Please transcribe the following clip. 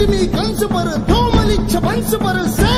लक्ष्मी कंस पर धूमलिच्छ वंश पर।